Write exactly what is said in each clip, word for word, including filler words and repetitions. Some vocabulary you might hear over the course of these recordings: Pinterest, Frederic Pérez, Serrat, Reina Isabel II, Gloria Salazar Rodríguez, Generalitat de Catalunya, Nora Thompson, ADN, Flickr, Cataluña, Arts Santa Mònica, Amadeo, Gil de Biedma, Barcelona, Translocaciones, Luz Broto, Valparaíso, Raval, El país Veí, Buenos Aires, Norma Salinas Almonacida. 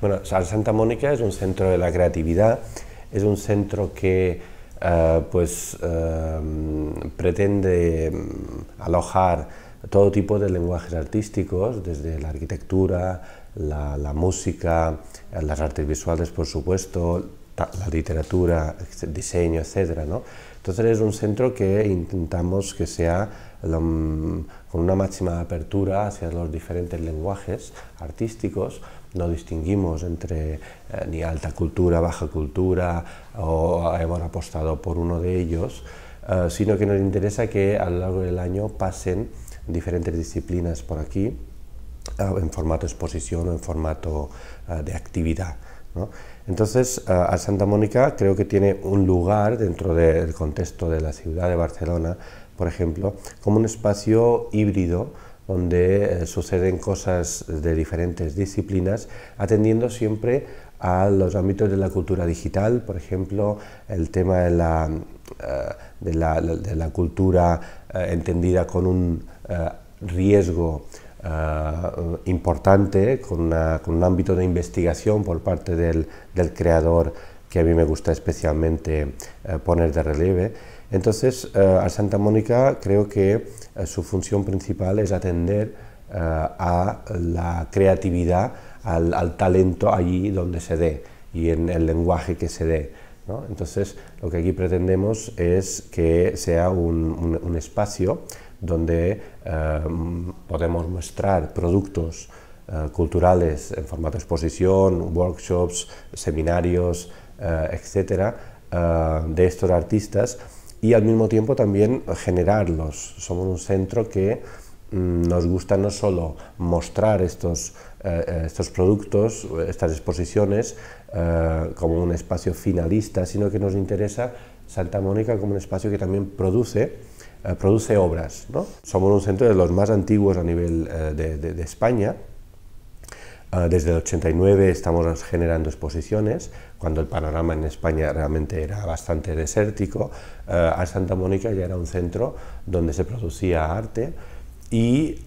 Bueno, Arts Santa Mònica es un centro de la creatividad, es un centro que eh, pues, eh, pretende alojar todo tipo de lenguajes artísticos, desde la arquitectura, la, la música, las artes visuales, por supuesto, la literatura, diseño, etcétera, ¿no? Entonces es un centro que intentamos que sea la, con una máxima apertura hacia los diferentes lenguajes artísticos. No distinguimos entre eh, ni alta cultura, baja cultura, o hemos apostado por uno de ellos, eh, sino que nos interesa que a lo largo del año pasen diferentes disciplinas por aquí, eh, en formato exposición o en formato eh, de actividad, ¿no? Entonces, eh, Arts Santa Mònica creo que tiene un lugar dentro de, del contexto de la ciudad de Barcelona, por ejemplo, como un espacio híbrido donde eh, suceden cosas de diferentes disciplinas, atendiendo siempre a los ámbitos de la cultura digital, por ejemplo, el tema de la, eh, de la, de la cultura eh, entendida con un eh, riesgo Uh, importante, con, una, con un ámbito de investigación por parte del, del creador que a mí me gusta especialmente uh, poner de relieve. Entonces, uh, Arts Santa Mònica creo que uh, su función principal es atender uh, a la creatividad, al, al talento allí donde se dé y en el lenguaje que se dé, ¿no? Entonces, lo que aquí pretendemos es que sea un, un, un espacio donde eh, podemos mostrar productos eh, culturales en formato exposición, workshops, seminarios, eh, etcétera, eh, de estos artistas y al mismo tiempo también generarlos. Somos un centro que mm, nos gusta no solo mostrar estos, eh, estos productos, estas exposiciones, eh, como un espacio finalista, sino que nos interesa Santa Mònica como un espacio que también produce produce obras, ¿no? Somos un centro de los más antiguos a nivel eh, de, de, de España. Eh, desde el ochenta y nueve estamos generando exposiciones, cuando el panorama en España realmente era bastante desértico. Eh, Arts Santa Mònica ya era un centro donde se producía arte y eh,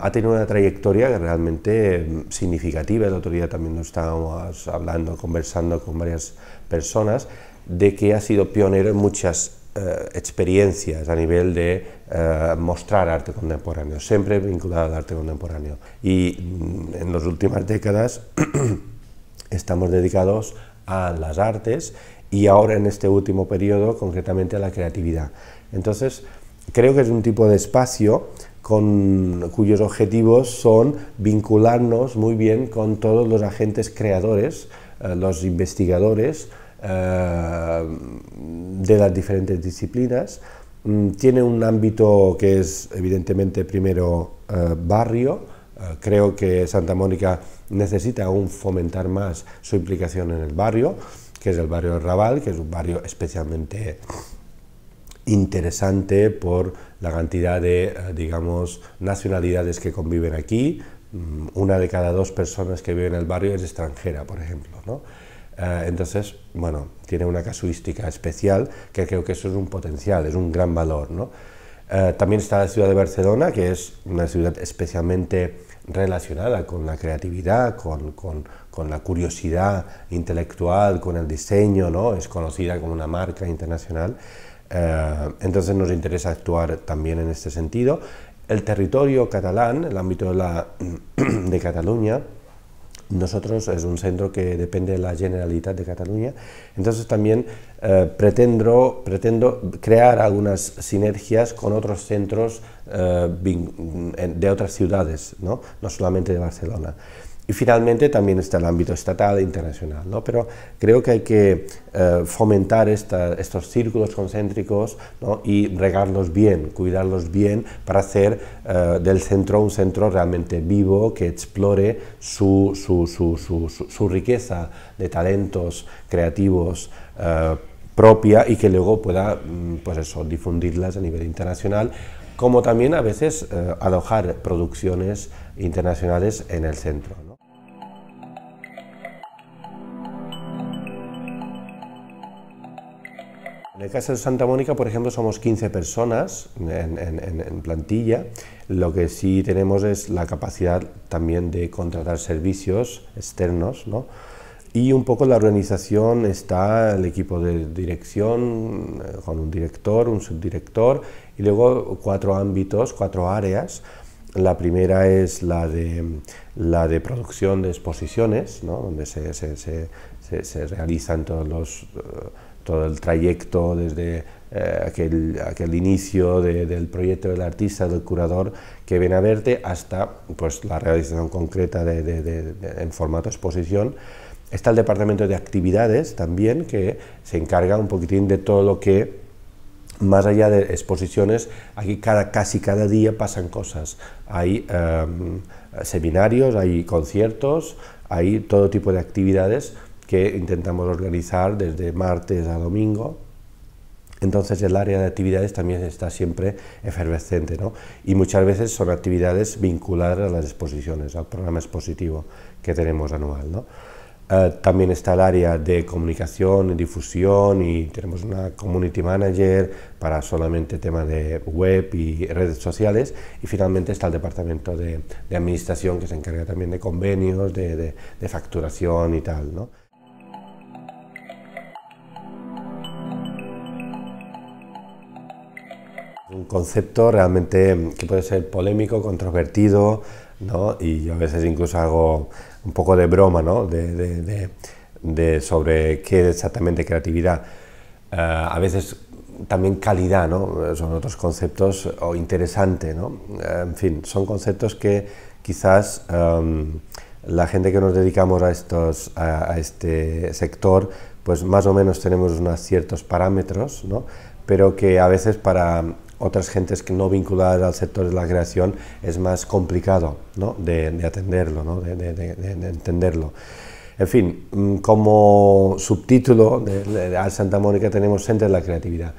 ha tenido una trayectoria realmente significativa. El otro día también nos estábamos hablando, conversando con varias personas, de que ha sido pionero en muchas Eh, experiencias a nivel de eh, mostrar arte contemporáneo, siempre vinculado al arte contemporáneo. Y en las últimas décadas estamos dedicados a las artes y ahora en este último periodo concretamente a la creatividad. Entonces creo que es un tipo de espacio con, cuyos objetivos son vincularnos muy bien con todos los agentes creadores, eh, los investigadores, de las diferentes disciplinas. Tiene un ámbito que es evidentemente primero eh, barrio. Eh, creo que Santa Mònica necesita aún fomentar más su implicación en el barrio, que es el barrio Raval, que es un barrio especialmente interesante por la cantidad de eh, digamos, nacionalidades que conviven aquí. Una de cada dos personas que vive en el barrio es extranjera, por ejemplo, ¿no? Entonces, bueno, tiene una casuística especial que creo que eso es un potencial, es un gran valor, ¿no? Eh, también está la ciudad de Barcelona, que es una ciudad especialmente relacionada con la creatividad, con, con, con la curiosidad intelectual, con el diseño, ¿no? Es conocida como una marca internacional. Eh, entonces nos interesa actuar también en este sentido. El territorio catalán, el ámbito de, la, de Cataluña. Nosotros es un centro que depende de la Generalitat de Catalunya, entonces también eh, pretendo, pretendo crear algunas sinergias con otros centros eh, de otras ciudades, ¿no? No solamente de Barcelona. Y finalmente también está el ámbito estatal e internacional, ¿no? Pero creo que hay que eh, fomentar esta, estos círculos concéntricos, ¿no? Y regarlos bien, cuidarlos bien para hacer eh, del centro un centro realmente vivo que explore su, su, su, su, su, su riqueza de talentos creativos eh, propia y que luego pueda pues eso, difundirlas a nivel internacional, como también a veces eh, alojar producciones internacionales en el centro, ¿no? En el caso de Santa Mónica, por ejemplo, somos quince personas en, en, en plantilla. Lo que sí tenemos es la capacidad también de contratar servicios externos, ¿no? Y un poco la organización está el equipo de dirección, con un director, un subdirector, y luego cuatro ámbitos, cuatro áreas. La primera es la de, la de producción de exposiciones, ¿no? Donde se, se, se, se, se realizan todos los, todo el trayecto desde eh, aquel, aquel inicio de, del proyecto del artista, del curador que viene a verte, hasta pues, la realización concreta de, de, de, de, en formato exposición. Está el departamento de actividades también, que se encarga un poquitín de todo lo que, más allá de exposiciones, aquí cada, casi cada día pasan cosas. Hay um, seminarios, hay conciertos, hay todo tipo de actividades que intentamos organizar desde martes a domingo. Entonces el área de actividades también está siempre efervescente, ¿no? Y muchas veces son actividades vinculadas a las exposiciones, al programa expositivo que tenemos anual, ¿no? Uh, también está el área de comunicación y difusión, y tenemos una community manager para solamente temas de web y redes sociales, y finalmente está el departamento de, de administración, que se encarga también de convenios, de, de, de facturación y tal, ¿no? Un concepto realmente que puede ser polémico, controvertido, ¿no? Y yo a veces incluso hago un poco de broma, ¿no? de, de, de, de sobre qué exactamente creatividad. Uh, a veces también calidad, ¿no? Son otros conceptos, o interesante, ¿no? Uh, en fin, son conceptos que quizás um, la gente que nos dedicamos a, estos, a, a este sector, pues más o menos tenemos unos ciertos parámetros, ¿no? Pero que a veces para otras gentes que no vinculadas al sector de la creación es más complicado, ¿no? de, de atenderlo, ¿no? de, de, de, de entenderlo. En fin, como subtítulo de, de Arts Santa Mònica tenemos Centro de la Creatividad.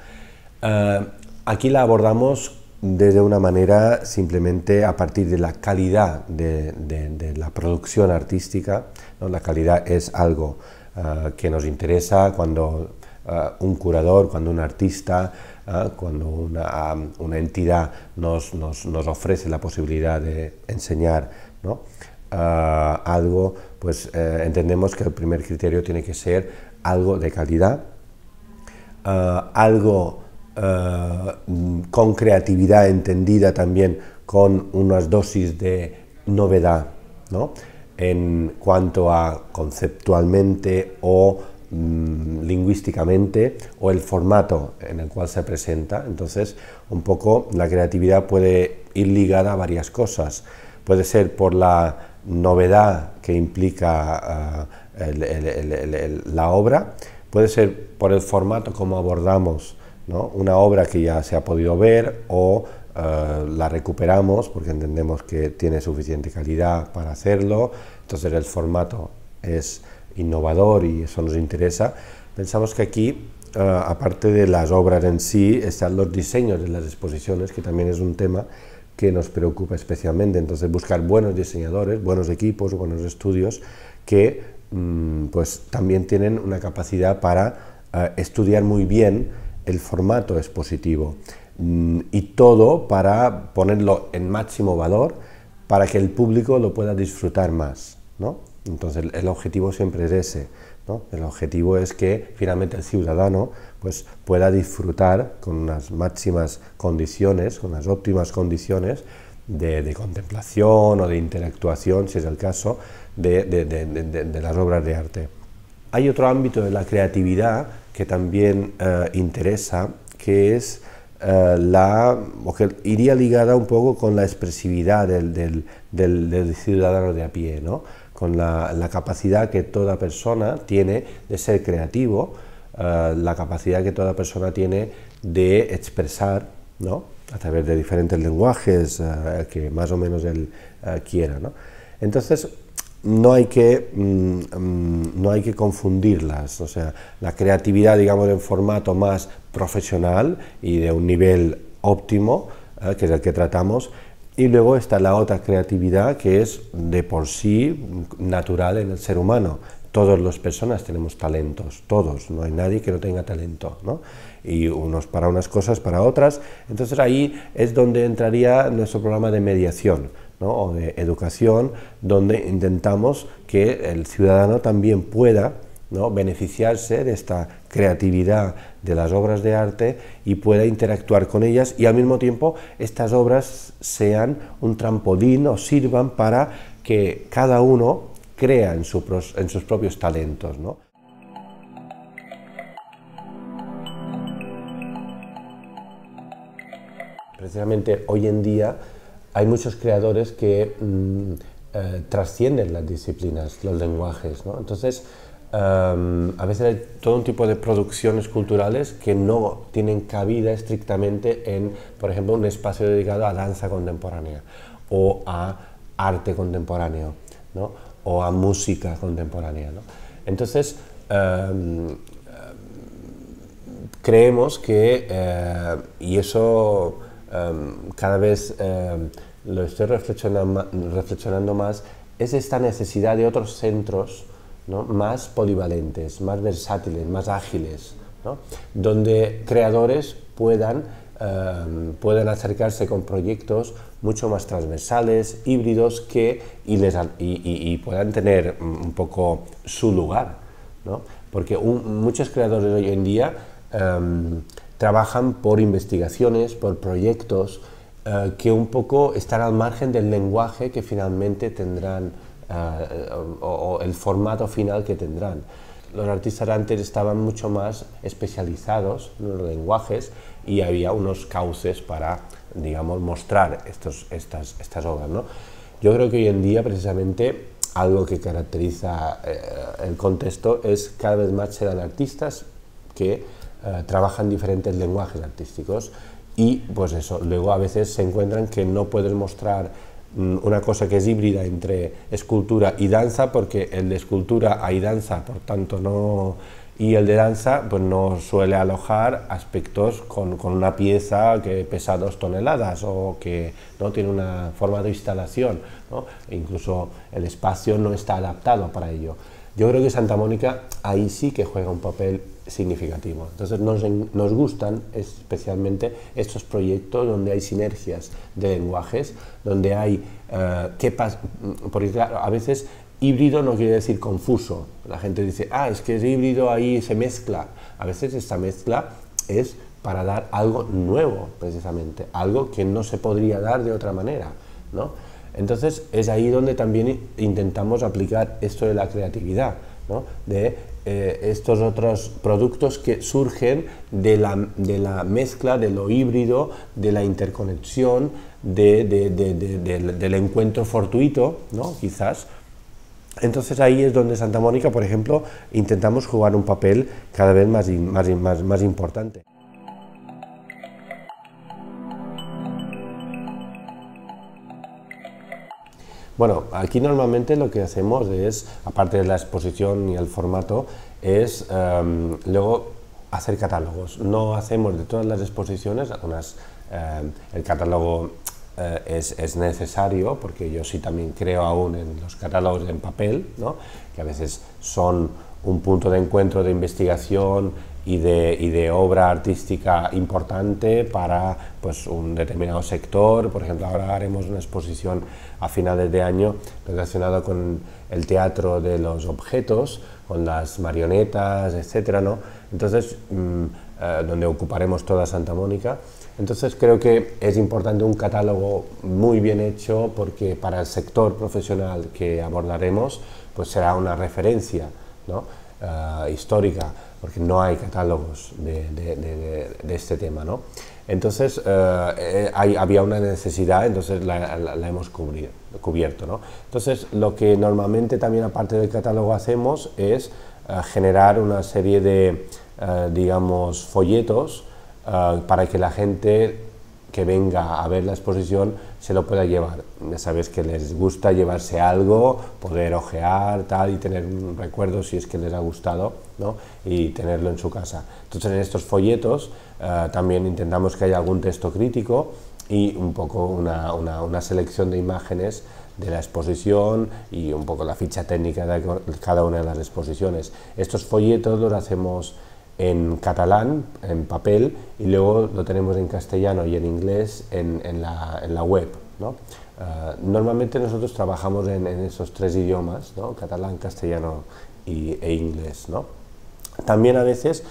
Uh, aquí la abordamos desde una manera simplemente a partir de la calidad de, de, de la producción artística, ¿no? La calidad es algo uh, que nos interesa cuando Uh, un curador, cuando un artista, uh, cuando una, um, una entidad nos, nos, nos ofrece la posibilidad de enseñar, ¿no? uh, algo, pues uh, entendemos que el primer criterio tiene que ser algo de calidad, uh, algo uh, con creatividad entendida también con unas dosis de novedad, ¿no? En cuanto a conceptualmente o lingüísticamente, o el formato en el cual se presenta. Entonces, un poco la creatividad puede ir ligada a varias cosas. Puede ser por la novedad que implica uh, el, el, el, el, el, la obra, puede ser por el formato como abordamos, ¿no? Una obra que ya se ha podido ver, o uh, la recuperamos porque entendemos que tiene suficiente calidad para hacerlo, entonces el formato es innovador y eso nos interesa. Pensamos que aquí, uh, aparte de las obras en sí, están los diseños de las exposiciones, que también es un tema que nos preocupa especialmente. Entonces, buscar buenos diseñadores, buenos equipos, buenos estudios, que mmm, pues también tienen una capacidad para uh, estudiar muy bien el formato expositivo, mm, y todo para ponerlo en máximo valor, para que el público lo pueda disfrutar más, ¿no? Entonces el objetivo siempre es ese, ¿no? El objetivo es que finalmente el ciudadano pues, pueda disfrutar con las máximas condiciones, con las óptimas condiciones de, de contemplación o de interactuación, si es el caso, de, de, de, de, de las obras de arte. Hay otro ámbito de la creatividad que también eh, interesa, que es eh, la, o que iría ligada un poco con la expresividad del, del, del, del ciudadano de a pie, ¿no? Con la, la capacidad que toda persona tiene de ser creativo, eh, la capacidad que toda persona tiene de expresar, ¿no? A través de diferentes lenguajes eh, que más o menos él eh, quiera, ¿no? Entonces, no hay que, mmm, no hay que confundirlas, o sea, la creatividad, digamos, en formato más profesional y de un nivel óptimo, eh, que es el que tratamos. Y luego está la otra creatividad que es de por sí natural en el ser humano, Todas las personas tenemos talentos, todos, no hay nadie que no tenga talento, ¿no? Y unos para unas cosas, para otras. Entonces ahí es donde entraría nuestro programa de mediación, ¿no? O de educación, donde intentamos que el ciudadano también pueda, ¿no?, beneficiarse de esta creatividad de las obras de arte y pueda interactuar con ellas, y al mismo tiempo estas obras sean un trampolín o sirvan para que cada uno crea en, su, en sus propios talentos, ¿no? Precisamente hoy en día hay muchos creadores que mm, eh, trascienden las disciplinas, los lenguajes, ¿no? Entonces, um, a veces hay todo un tipo de producciones culturales que no tienen cabida estrictamente en, por ejemplo, un espacio dedicado a danza contemporánea o a arte contemporáneo, ¿no?, o a música contemporánea, ¿no? Entonces, eh, creemos que, eh, y eso eh, cada vez eh, lo estoy reflexionando, reflexionando más, es esta necesidad de otros centros, ¿no?, más polivalentes, más versátiles, más ágiles, ¿no?, donde creadores puedan, eh, puedan acercarse con proyectos mucho más transversales, híbridos, que, y, les, y, y, y puedan tener un poco su lugar, ¿no? Porque un, muchos creadores hoy en día um, trabajan por investigaciones, por proyectos uh, que un poco están al margen del lenguaje que finalmente tendrán uh, o, o el formato final que tendrán. Los artistas antes estaban mucho más especializados en los lenguajes y había unos cauces para, digamos, mostrar estos, estas, estas obras, ¿no? Yo creo que hoy en día, precisamente, algo que caracteriza eh, el contexto es cada vez más se dan artistas que eh, trabajan diferentes lenguajes artísticos y, pues eso, luego a veces se encuentran que no pueden mostrar mmm, una cosa que es híbrida entre escultura y danza, porque el de escultura hay danza, por tanto no... y el de danza pues no suele alojar aspectos con, con una pieza que pesa dos toneladas o que no tiene una forma de instalación, ¿no? E incluso el espacio no está adaptado para ello. Yo creo que Santa Mónica ahí sí que juega un papel significativo. Entonces nos, nos gustan especialmente estos proyectos donde hay sinergias de lenguajes, donde hay... Eh, que porque claro, a veces... Híbrido no quiere decir confuso. La gente dice, ah, es que es híbrido, ahí se mezcla. A veces esta mezcla es para dar algo nuevo, precisamente, algo que no se podría dar de otra manera, ¿no? Entonces es ahí donde también intentamos aplicar esto de la creatividad, ¿no?, de eh, estos otros productos que surgen de la, de la mezcla, de lo híbrido, de la interconexión, de, de, de, de, de, de, del encuentro fortuito, ¿no?, quizás. Entonces ahí es donde Santa Mónica, por ejemplo, intentamos jugar un papel cada vez más, más, más, más importante. Bueno, aquí normalmente lo que hacemos es, aparte de la exposición y el formato, es um, luego hacer catálogos. No hacemos de todas las exposiciones, algunas um, el catálogo Eh, es, es necesario, porque yo sí también creo aún en los catálogos en papel, ¿no?, que a veces son un punto de encuentro de investigación y de, y de obra artística importante para, pues, un determinado sector. Por ejemplo, ahora haremos una exposición a finales de año relacionada con el teatro de los objetos, con las marionetas, etcétera, ¿no? Entonces, mmm, eh, donde ocuparemos toda Santa Mónica. Entonces creo que es importante un catálogo muy bien hecho, porque para el sector profesional que abordaremos pues será una referencia, ¿no?, uh, histórica, porque no hay catálogos de, de, de, de este tema, ¿no? Entonces uh, hay, había una necesidad, entonces la, la, la hemos cubrir, cubierto, ¿no? Entonces lo que normalmente también aparte del catálogo hacemos es uh, generar una serie de, uh, digamos, folletos Uh, para que la gente que venga a ver la exposición se lo pueda llevar. Ya sabes que les gusta llevarse algo, poder ojear, tal, y tener un recuerdo si es que les ha gustado, ¿no?, y tenerlo en su casa. Entonces en estos folletos uh, también intentamos que haya algún texto crítico y un poco una, una, una selección de imágenes de la exposición y un poco la ficha técnica de cada una de las exposiciones. Estos folletos los hacemos en catalán, en papel, y luego lo tenemos en castellano y en inglés en, en, la, en la web, ¿no? Uh, normalmente nosotros trabajamos en, en esos tres idiomas, ¿no? Catalán, castellano y, e inglés, ¿no? También a veces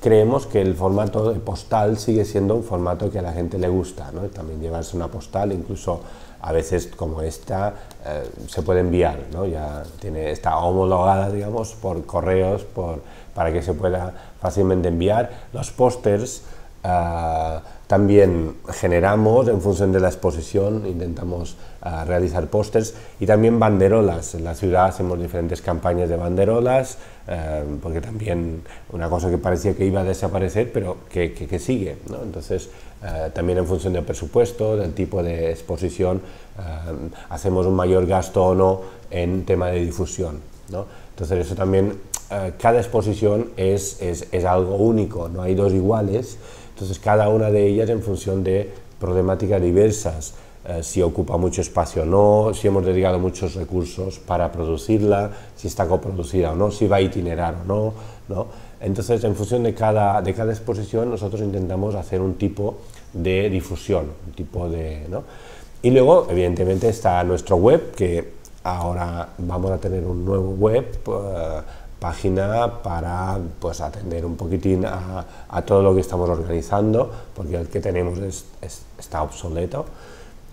creemos que el formato de postal sigue siendo un formato que a la gente le gusta, ¿no? También llevarse una postal, incluso a veces como esta, eh, se puede enviar, ¿no? Ya tiene, está homologada, digamos, por correos, por, para que se pueda fácilmente enviar. Los pósters uh, también generamos en función de la exposición, intentamos uh, realizar pósters, y también banderolas. En la ciudad hacemos diferentes campañas de banderolas, uh, porque también una cosa que parecía que iba a desaparecer, pero que, que, que sigue, ¿no? Entonces, uh, también en función del presupuesto, del tipo de exposición, uh, hacemos un mayor gasto o no en tema de difusión, ¿no? Entonces, eso también, uh, cada exposición es, es, es algo único, no hay dos iguales. Entonces, cada una de ellas en función de problemáticas diversas, eh, si ocupa mucho espacio o no, si hemos dedicado muchos recursos para producirla, si está coproducida o no, si va a itinerar o no, ¿no? Entonces, en función de cada, de cada exposición, nosotros intentamos hacer un tipo de difusión, un tipo de, ¿no? Y luego, evidentemente, está nuestro web, que ahora vamos a tener un nuevo web, eh, página para, pues, atender un poquitín a, a todo lo que estamos organizando, porque el que tenemos es, es, está obsoleto.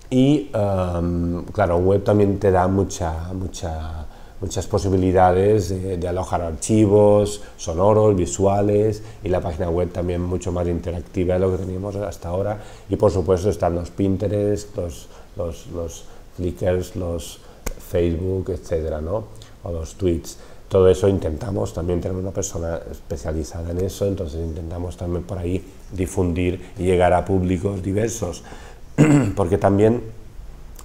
Y um, claro, web también te da mucha, mucha, muchas posibilidades de, de alojar archivos sonoros, visuales, y la página web también mucho más interactiva de lo que teníamos hasta ahora. Y por supuesto están los Pinterest, los, los, los Flickr, los Facebook, etcétera, ¿no? O los tweets. Todo eso intentamos, también tenemos una persona especializada en eso, entonces intentamos también por ahí difundir y llegar a públicos diversos, porque también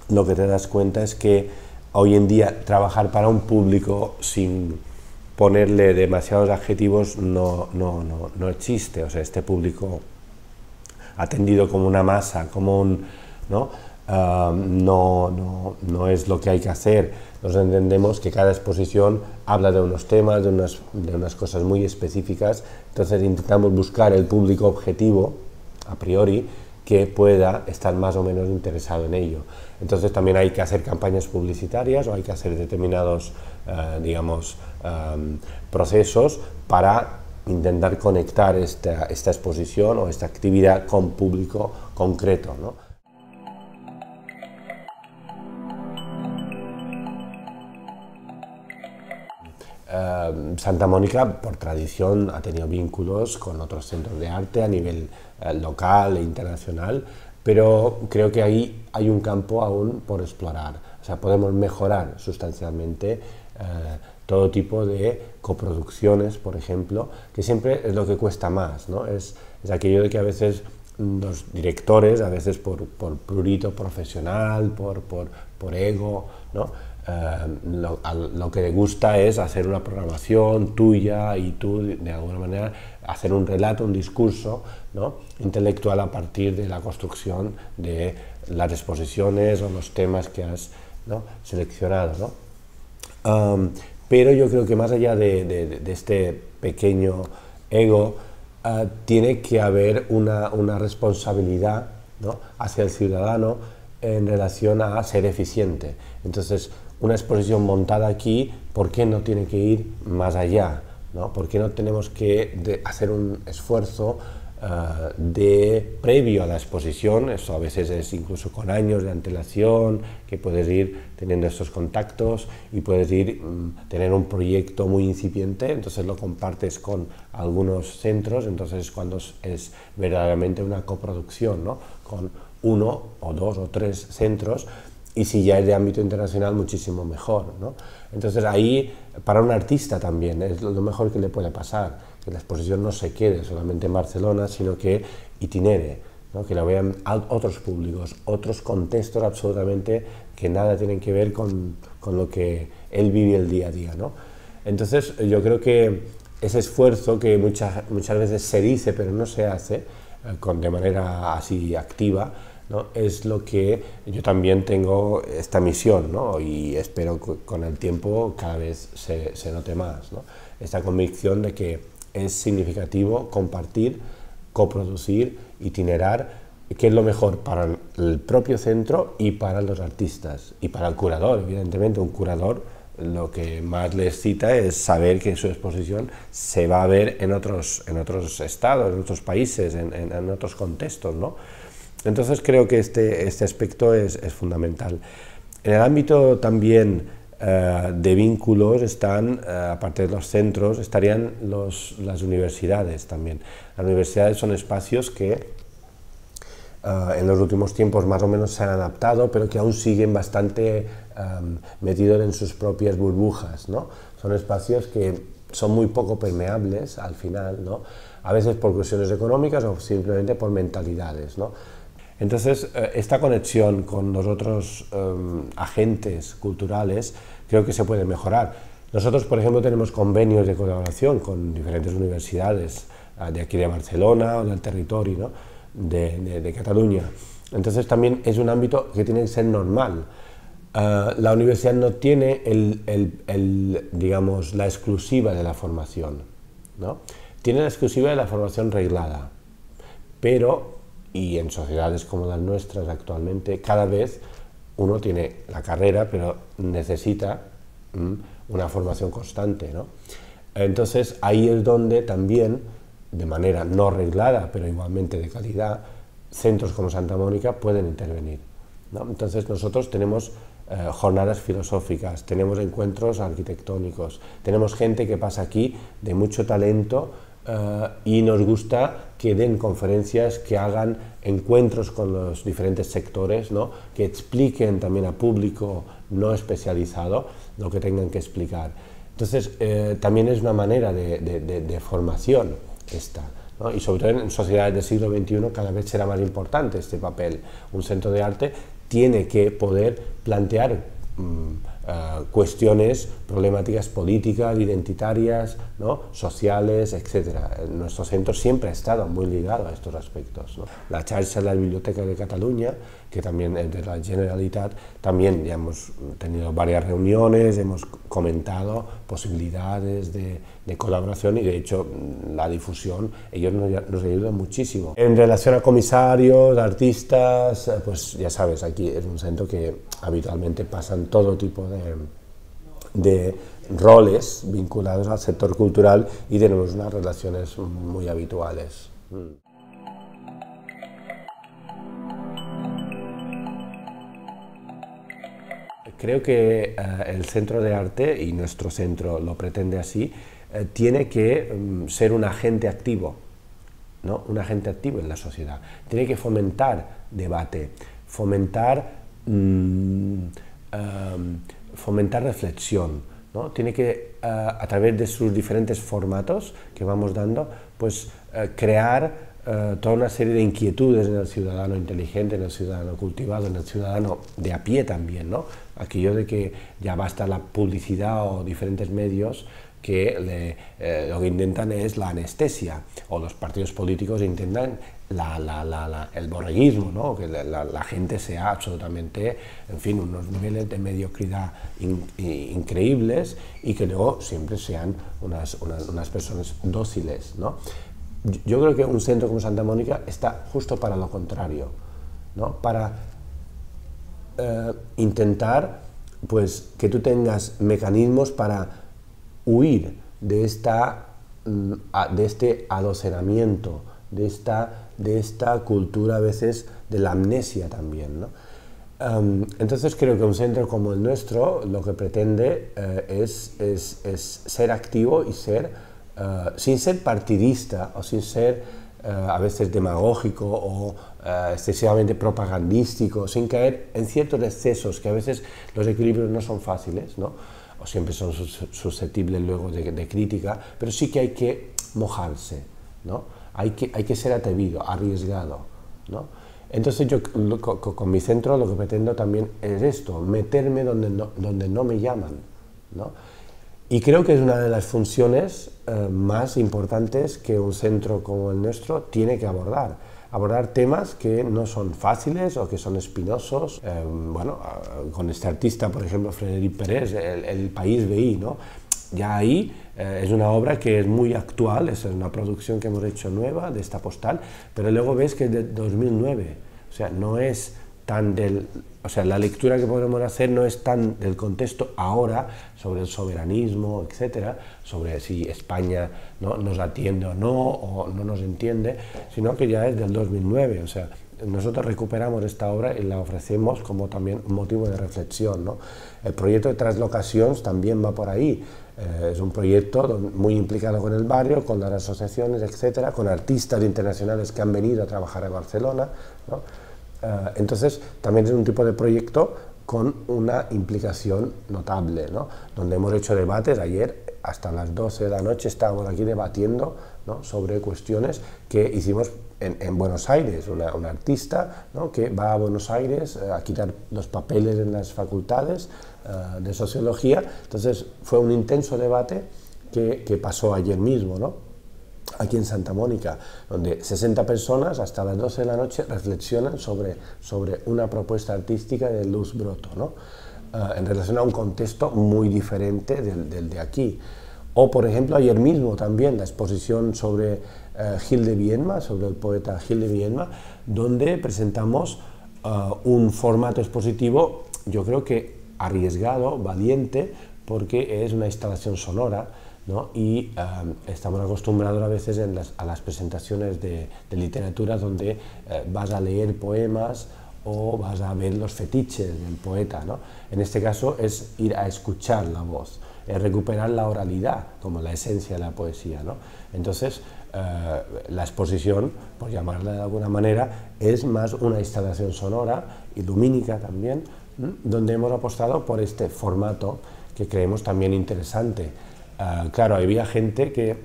lo que te das cuenta es que hoy en día trabajar para un público sin ponerle demasiados adjetivos no, no, no, no existe. O sea, este público atendido como una masa, como un, ¿no? Uh, no, no, no es lo que hay que hacer. Nosotros entendemos que cada exposición habla de unos temas, de unas, de unas cosas muy específicas, entonces intentamos buscar el público objetivo, a priori, que pueda estar más o menos interesado en ello. Entonces también hay que hacer campañas publicitarias o hay que hacer determinados, uh, digamos, um, procesos para intentar conectar esta, esta exposición o esta actividad con público concreto, ¿no? Uh, Santa Mónica, por tradición, ha tenido vínculos con otros centros de arte a nivel uh, local e internacional, pero creo que ahí hay un campo aún por explorar. O sea, podemos mejorar sustancialmente uh, todo tipo de coproducciones, por ejemplo, que siempre es lo que cuesta más, ¿no? Es, es aquello de que a veces los directores, a veces por, por prurito profesional, por, por, por ego, ¿no? Uh, lo, a, lo que le gusta es hacer una programación tuya y tú, de alguna manera, hacer un relato, un discurso, ¿no? Intelectual a partir de la construcción de las exposiciones o los temas que has, ¿no? Seleccionado, ¿no? Um, pero yo creo que más allá de, de, de este pequeño ego, uh, tiene que haber una, una responsabilidad, ¿no? Hacia el ciudadano en relación a ser eficiente. Entonces, una exposición montada aquí, ¿por qué no tiene que ir más allá, ¿no? ¿Por qué no tenemos que hacer un esfuerzo uh, de previo a la exposición? Eso a veces es incluso con años de antelación, que puedes ir teniendo estos contactos y puedes ir mm, tener un proyecto muy incipiente, entonces lo compartes con algunos centros, entonces cuando es verdaderamente una coproducción, ¿no? Con uno o dos o tres centros. Y si ya es de ámbito internacional, muchísimo mejor, ¿no? Entonces ahí, para un artista también, es lo mejor que le puede pasar, que la exposición no se quede solamente en Barcelona, sino que itinere, ¿no? Que la vean otros públicos, otros contextos absolutamente que nada tienen que ver con, con lo que él vive el día a día, ¿no? Entonces yo creo que ese esfuerzo que muchas, muchas veces se dice pero no se hace, con, de manera así activa, ¿no? Es lo que yo también tengo esta misión, ¿no? Y espero que con el tiempo cada vez se, se note más, ¿no? Esta convicción de que es significativo compartir, coproducir, itinerar, que es lo mejor para el propio centro y para los artistas y para el curador. Evidentemente, un curador lo que más le excita es saber que su exposición se va a ver en otros, en otros estados, en otros países, en, en, en otros contextos, ¿no? Entonces creo que este, este aspecto es, es fundamental. En el ámbito también eh, de vínculos están, eh, aparte de los centros, estarían los, las universidades también. Las universidades son espacios que Uh, en los últimos tiempos más o menos se han adaptado, pero que aún siguen bastante um, metidos en sus propias burbujas, ¿no? Son espacios que son muy poco permeables al final, ¿no? A veces por cuestiones económicas o simplemente por mentalidades, ¿no? Entonces, uh, esta conexión con los otros um, agentes culturales creo que se puede mejorar. Nosotros, por ejemplo, tenemos convenios de colaboración con diferentes universidades uh, de aquí de Barcelona o del territorio, ¿no? De, de, de Cataluña. Entonces también es un ámbito que tiene que ser normal. Uh, la universidad no tiene el, el, el, digamos, la exclusiva de la formación, ¿no? Tiene la exclusiva de la formación reglada, pero, y en sociedades como las nuestras actualmente, cada vez uno tiene la carrera, pero necesita mm, una formación constante, ¿no? Entonces ahí es donde también, de manera no reglada, pero igualmente de calidad, centros como Santa Mónica pueden intervenir, ¿no? Entonces nosotros tenemos eh, jornadas filosóficas, tenemos encuentros arquitectónicos, tenemos gente que pasa aquí de mucho talento eh, y nos gusta que den conferencias, que hagan encuentros con los diferentes sectores, ¿no? Que expliquen también a público no especializado lo que tengan que explicar. Entonces eh, también es una manera de, de, de, de formación esta, ¿no? Y sobre todo en sociedades del siglo veintiuno cada vez será más importante este papel. Un centro de arte tiene que poder plantear mm, uh, cuestiones, problemáticas políticas, identitarias, ¿no? Sociales, etcétera. Nuestro centro siempre ha estado muy ligado a estos aspectos, ¿no? La xarxa de la Biblioteca de Cataluña, que también es de la Generalitat, también ya hemos tenido varias reuniones, hemos comentado posibilidades de, de colaboración y de hecho la difusión, ellos nos, nos ayudan muchísimo. En relación a comisarios, artistas, pues ya sabes, aquí es un centro que habitualmente pasan todo tipo de, de roles vinculados al sector cultural y tenemos unas relaciones muy habituales. Creo que eh, el centro de arte, y nuestro centro lo pretende así, eh, tiene que mm, ser un agente activo, ¿no? Un agente activo en la sociedad. Tiene que fomentar debate, fomentar, mm, um, fomentar reflexión, ¿no? Tiene que, uh, a través de sus diferentes formatos que vamos dando, pues uh, crear Uh, toda una serie de inquietudes en el ciudadano inteligente, en el ciudadano cultivado, en el ciudadano de a pie también, ¿no? Aquello de que ya basta la publicidad o diferentes medios que le, eh, lo que intentan es la anestesia, o los partidos políticos intentan la, la, la, la, el borreguismo, ¿no? Que la, la, la gente sea absolutamente, en fin, unos niveles de mediocridad in, in, increíbles y que luego siempre sean unas, unas, unas personas dóciles, ¿no? Yo creo que un centro como Santa Mónica está justo para lo contrario, ¿no? Para eh, intentar pues, que tú tengas mecanismos para huir de, esta, de este adocenamiento, de esta, de esta cultura a veces de la amnesia también, ¿no? Um, entonces creo que un centro como el nuestro lo que pretende eh, es, es, es ser activo y ser... Uh, sin ser partidista o sin ser uh, a veces demagógico o uh, excesivamente propagandístico, sin caer en ciertos excesos que a veces los equilibrios no son fáciles, ¿no? O siempre son susceptibles luego de, de crítica, pero sí que hay que mojarse, ¿no? Hay que, hay que ser atrevido, arriesgado, ¿no? Entonces yo lo, con, con mi centro lo que pretendo también es esto, meterme donde no, donde no me llaman, ¿no? Y creo que es una de las funciones eh, más importantes que un centro como el nuestro tiene que abordar. abordar temas que no son fáciles o que son espinosos. Eh, bueno, con este artista, por ejemplo, Frederic Pérez, El, el país Veí, ¿no? Ya ahí eh, es una obra que es muy actual, es una producción que hemos hecho nueva de esta postal, pero luego ves que es de dos mil nueve, o sea, no es tan del... O sea, la lectura que podemos hacer no es tan del contexto ahora, sobre el soberanismo, etcétera, sobre si España, ¿no?, nos atiende o no, o no nos entiende, sino que ya es del dos mil nueve, o sea, nosotros recuperamos esta obra y la ofrecemos como también un motivo de reflexión, ¿no? El proyecto de Translocaciones también va por ahí, eh, es un proyecto muy implicado con el barrio, con las asociaciones, etcétera, con artistas internacionales que han venido a trabajar a Barcelona, ¿no? Entonces, también es un tipo de proyecto con una implicación notable, ¿no?, donde hemos hecho debates. Ayer hasta las doce de la noche estábamos aquí debatiendo, ¿no?, sobre cuestiones que hicimos en, en Buenos Aires. Una, una artista, ¿no?, que va a Buenos Aires eh, a quitar los papeles en las facultades eh, de sociología. Entonces, fue un intenso debate que, que pasó ayer mismo, ¿no?, aquí en Santa Mónica, donde sesenta personas hasta las doce de la noche reflexionan sobre, sobre una propuesta artística de Luz Broto, ¿no?, uh, en relación a un contexto muy diferente del, del de aquí. O, por ejemplo, ayer mismo también la exposición sobre uh, Gil de Biedma, sobre el poeta Gil de Biedma, donde presentamos uh, un formato expositivo, yo creo que arriesgado, valiente, porque es una instalación sonora, ¿no?, y um, estamos acostumbrados a veces en las, a las presentaciones de, de literatura donde eh, vas a leer poemas o vas a ver los fetiches del poeta, ¿no? En este caso es ir a escuchar la voz, es recuperar la oralidad como la esencia de la poesía, ¿no? Entonces eh, la exposición, por llamarla de alguna manera, es más una instalación sonora y lumínica también, ¿no?, donde hemos apostado por este formato que creemos también interesante. Uh, claro, había gente que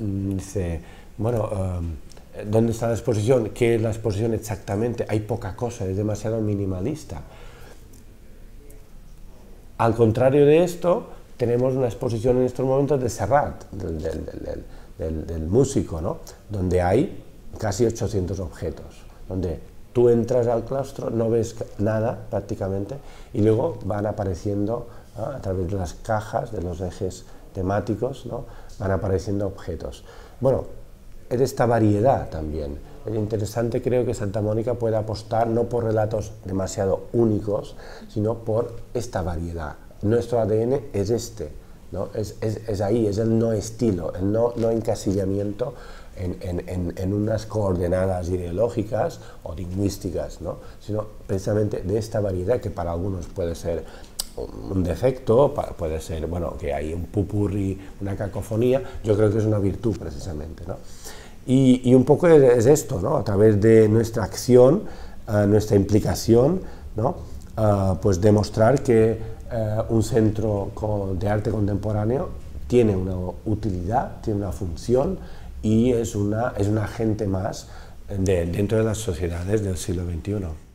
dice, bueno, uh, ¿dónde está la exposición? ¿Qué es la exposición exactamente? Hay poca cosa, es demasiado minimalista. Al contrario de esto, tenemos una exposición en estos momentos de Serrat, del, del, del, del, del músico, ¿no?, donde hay casi ochocientos objetos, donde tú entras al claustro, no ves nada prácticamente, y luego van apareciendo, ¿no?, a través de las cajas, de los ejes temáticos, ¿no?, van apareciendo objetos. Bueno, es esta variedad también. Es interesante, creo que Santa Mónica puede apostar no por relatos demasiado únicos, sino por esta variedad. Nuestro A D N es este, ¿no?, es, es, es ahí, es el no estilo, el no, no encasillamiento en, en, en, en unas coordenadas ideológicas o lingüísticas, ¿no?, sino precisamente de esta variedad que para algunos puede ser un defecto, puede ser, bueno, que hay un pupurri, una cacofonía. Yo creo que es una virtud precisamente, ¿no? Y, y un poco es, es esto, ¿no?, a través de nuestra acción, uh, nuestra implicación, ¿no?, uh, pues demostrar que uh, un centro de arte contemporáneo tiene una utilidad, tiene una función y es, una, es un agente más de, dentro de las sociedades del siglo veintiuno.